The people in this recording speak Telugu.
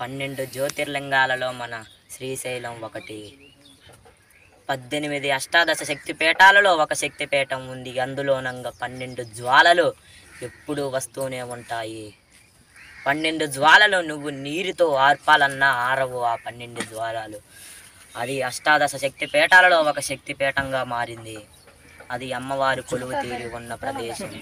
12 జ్యోతిర్లింగాలలో మన శ్రీశైలం ఒకటి. 18 అష్టాదశ శక్తిపీఠాలలో ఒక శక్తిపీఠం ఉంది. అందులోనంగా 12 జ్వాలలు ఎప్పుడూ వస్తూనే ఉంటాయి. 12 జ్వాలలు నువ్వు నీరుతో ఆర్పాలన్నా ఆరవు ఆ 12 జ్వాలలు. అది అష్టాదశ శక్తిపీఠాలలో ఒక శక్తిపీఠంగా మారింది. అది అమ్మవారు కొలువు తీరి ఉన్న ప్రదేశం.